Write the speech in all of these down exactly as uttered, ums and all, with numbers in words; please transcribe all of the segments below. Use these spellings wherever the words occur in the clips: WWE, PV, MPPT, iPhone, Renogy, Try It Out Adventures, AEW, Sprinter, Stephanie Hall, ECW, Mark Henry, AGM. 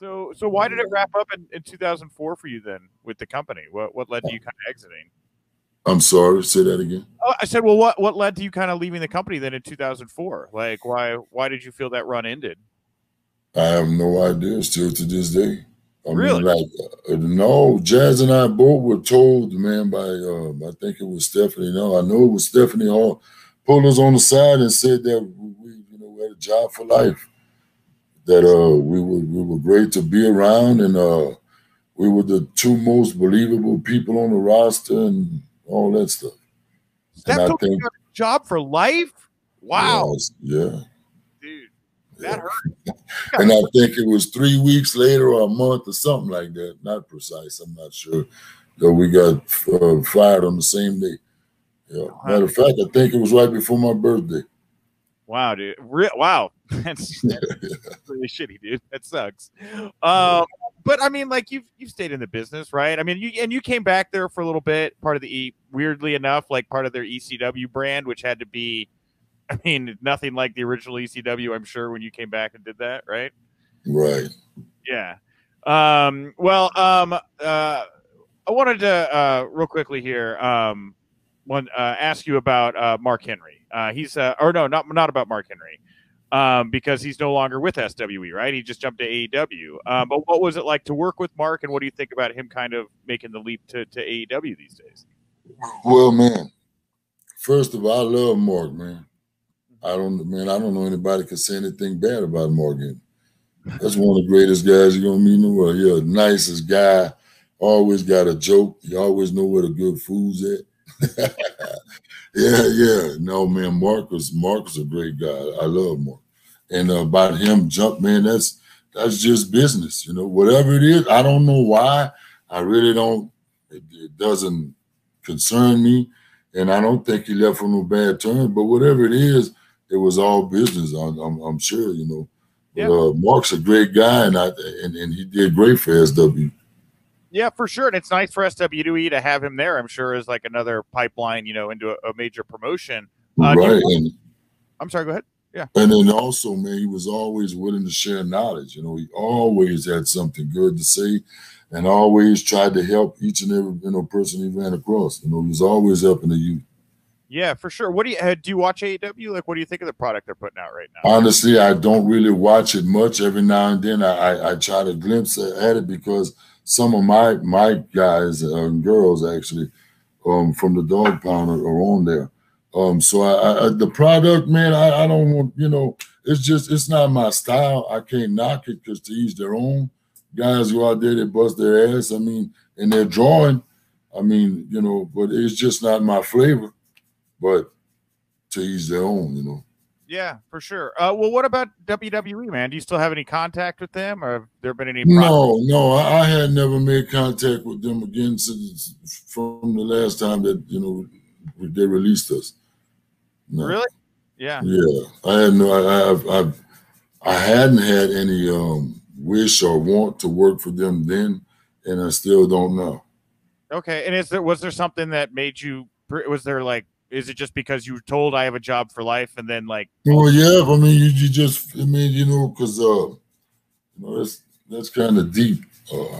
So, so why did it wrap up in, in two thousand four for you then with the company? What what led to you kind of exiting? I'm sorry, say that again. Oh, I said, well, what what led to you kind of leaving the company then in two thousand four? Like, why why did you feel that run ended? I have no idea still to this day. I really? Mean, like, no, Jazz and I both were told, man, by uh, I think it was Stephanie. No, I know it was Stephanie Hall. Pulled us on the side and said that we, you know, we had a job for life. That uh, we were we were great to be around, and uh, we were the two most believable people on the roster, and all that stuff. That and I think, a job for life. Wow. Yeah, yeah. Dude, that yeah. hurt. And I think it was three weeks later, or a month, or something like that. Not precise. I'm not sure. That we got uh, fired on the same day. Yeah. Matter of fact, I think it was right before my birthday. Wow, dude! Re wow, that's, that's really shitty, dude. That sucks. Um, but I mean, like you've you've stayed in the business, right? I mean, you and you came back there for a little bit, part of the e weirdly enough, like part of their E C W brand, which had to be, I mean, nothing like the original E C W, I'm sure, when you came back and did that, right? Right. Yeah. Um, well, um, uh, I wanted to uh, real quickly here, um, one uh, ask you about uh, Mark Henry. Uh, he's, uh, or no, not not about Mark Henry, um, because he's no longer with S W E, right? He just jumped to A E W. Um, but what was it like to work with Mark, and what do you think about him kind of making the leap to, to A E W these days? Well, man, first of all, I love Mark, man. I don't, man, I don't know anybody could say anything bad about Mark Henry. That's one of the greatest guys you're gonna meet in the world. Yeah, nicest guy. Always got a joke. You always know where the good food's at. Yeah, yeah. No, man, Mark was, Mark was a great guy. I love Mark. And uh, about him jump, man, that's that's just business, you know. Whatever it is, I don't know why. I really don't. It, it doesn't concern me. And I don't think he left on no bad terms. But whatever it is, it was all business, I'm, I'm, I'm sure, you know. But, yeah. uh, Mark's a great guy, and, I, and, and he did great for S W. Yeah, for sure. And it's nice for S W E to have him there, I'm sure, is like another pipeline, you know, into a, a major promotion. Uh, right. And, I'm sorry, go ahead. Yeah. And then also, man, he was always willing to share knowledge. You know, he always had something good to say and always tried to help each and every, you know, person he ran across. You know, he was always helping the youth. Yeah, for sure. What do you, do you watch A E W? Like, what do you think of the product they're putting out right now? Honestly, I don't really watch it much. Every now and then I, I, I try to glimpse at it because some of my my guys and girls actually um, from the Dog Pound are, are on there. Um, so I, I, the product, man, I, I don't want, you know, it's just, it's not my style. I can't knock it because to each their own. Guys who out there that bust their ass, I mean, and they're drawing, I mean, you know, but it's just not my flavor. But to each their own, you know. Yeah, for sure. Uh, well, what about W W E, man? Do you still have any contact with them, or have there been any problems? No, no, I, I had never made contact with them again since from the last time that, you know, they released us. No. Really? Yeah. Yeah, I had no, I, I, I, I hadn't had any um, wish or want to work for them then, and I still don't know. Okay, and is there was there something that made you? Was there like? Is it just because you were told I have a job for life and then like? Well, yeah. I mean, you, you just, I mean, you know, cause, uh, you know, that's, that's kind of deep. Uh,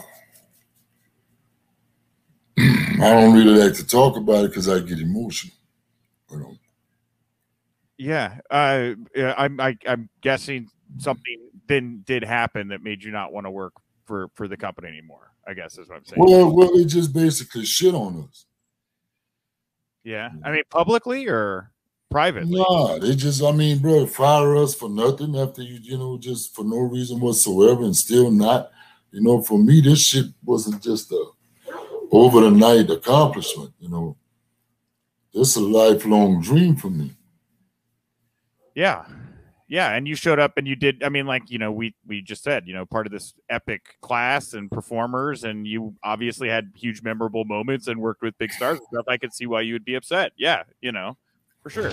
I don't really like to talk about it cause I get emotional. You know? Yeah. Uh, I'm, I, I'm guessing something then did happen that made you not want to work for, for the company anymore, I guess is what I'm saying. Well, well, they just basically shit on us. Yeah, I mean, publicly or privately? Nah, they just, I mean, bro, fire us for nothing after you, you know, just for no reason whatsoever and still not. You know, for me, this shit wasn't just a over-the-night accomplishment, you know. This is a lifelong dream for me. Yeah, yeah, and you showed up and you did, I mean, like, you know, we, we just said, you know, part of this epic class and performers, and you obviously had huge memorable moments and worked with big stars and stuff. I could see why you would be upset. Yeah, you know, for sure.